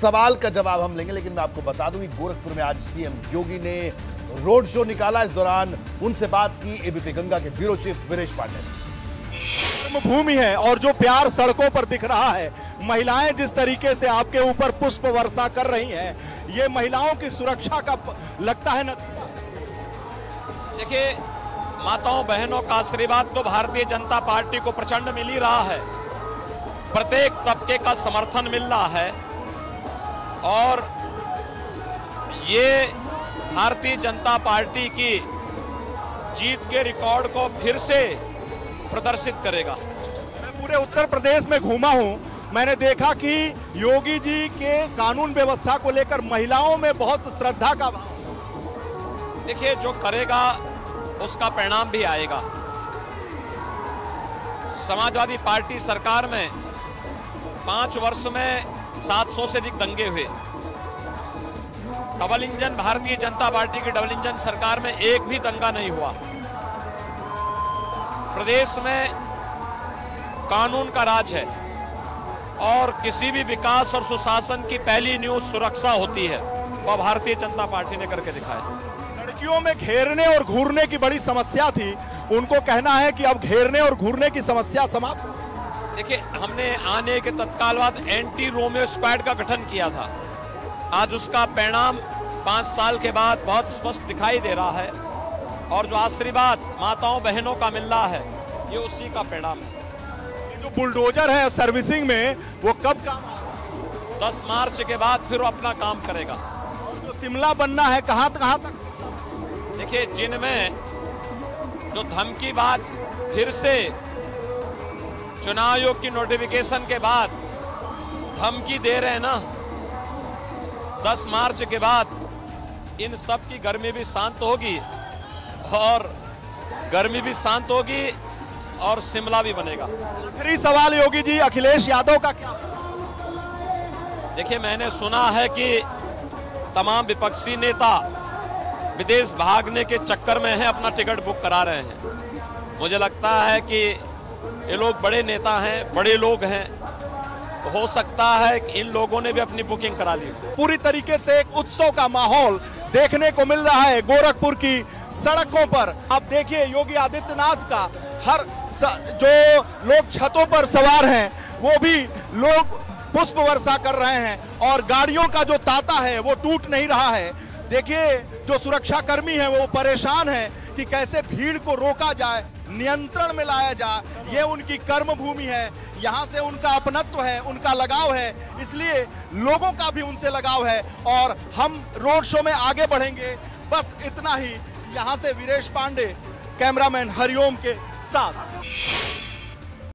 सवाल का जवाब हम लेंगे। लेकिन मैं आपको बता दूं कि गोरखपुर में आज सीएम योगी ने रोड शो निकाला। इस दौरान उनसे बात की एबीपी गंगा के ब्यूरो चीफ वीरेश पांडे। भूमि है और जो प्यार सड़कों पर दिख रहा है, महिलाएं जिस तरीके से आपके ऊपर पुष्प वर्षा कर रही हैं, ये महिलाओं की सुरक्षा का लगता है नतीजा। देखिए, माताओं बहनों का आशीर्वाद तो भारतीय जनता पार्टी को प्रचंड मिल ही रहा है, प्रत्येक तबके का समर्थन मिल रहा है और ये भारतीय जनता पार्टी की जीत के रिकॉर्ड को फिर से प्रदर्शित करेगा। मैं पूरे उत्तर प्रदेश में घूमा हूं, मैंने देखा कि योगी जी के कानून व्यवस्था को लेकर महिलाओं में बहुत श्रद्धा का भाव। देखिए, जो करेगा उसका परिणाम भी आएगा। समाजवादी पार्टी सरकार में 5 वर्ष में 700 से अधिक दंगे हुए। Double engine Bharatiya Janata party की डबल इंजन सरकार में एक भी दंगा नहीं हुआ। प्रदेश में कानून का राज है और किसी भी विकास और सुशासन की पहली न्यूज सुरक्षा होती है, वह भारतीय जनता पार्टी ने करके दिखाया। लड़कियों में घेरने और घूरने की बड़ी समस्या थी, उनको कहना है कि अब घेरने और घूरने की समस्या समाप्त हो। देखिए, हमने आने के तत्काल बाद एंटी रोमियो स्क्वाड का गठन किया था। आज उसका परिणाम 5 साल के बाद बहुत स्पष्ट दिखाई दे रहा है और जो आशीर्वाद माताओं बहनों का मिल रहा है, ये उसी का परिणाम है। जो बुलडोजर है सर्विसिंग में, वो कब काम आएगा? 10 मार्च के बाद फिर वो अपना काम करेगा। और जो शिमला बनना है, कहाँ तक? देखिए, जिनमें जो धमकी बात फिर से चुनाव आयोग की नोटिफिकेशन के बाद धमकी दे रहे हैं ना, 10 मार्च के बाद इन सब की गर्मी भी शांत होगी और शिमला भी बनेगा। आखिरी सवाल योगी जी, अखिलेश यादव का क्या? देखिए, मैंने सुना है कि तमाम विपक्षी नेता विदेश भागने के चक्कर में हैं, अपना टिकट बुक करा रहे हैं। मुझे लगता है कि ये लोग बड़े नेता हैं, बड़े लोग हैं, हो सकता है कि इन लोगों ने भी अपनी बुकिंग करा ली। पूरी तरीके से एक उत्सव का माहौल देखने को मिल रहा है गोरखपुर की सड़कों पर। आप देखिए, योगी आदित्यनाथ का हर जो लोग छतों पर सवार हैं, वो भी लोग पुष्प वर्षा कर रहे हैं और गाड़ियों का जो तांता है वो टूट नहीं रहा है। देखिए, जो सुरक्षाकर्मी हैं वो परेशान हैं कि कैसे भीड़ को रोका जाए, नियंत्रण में लाया जाए। ये उनकी कर्मभूमि है, यहाँ से उनका अपनत्व है, उनका लगाव है, इसलिए लोगों का भी उनसे लगाव है और हम रोड शो में आगे बढ़ेंगे। बस इतना ही। यहाँ से वीरेश पांडे, कैमरामैन हरिओम के साथ।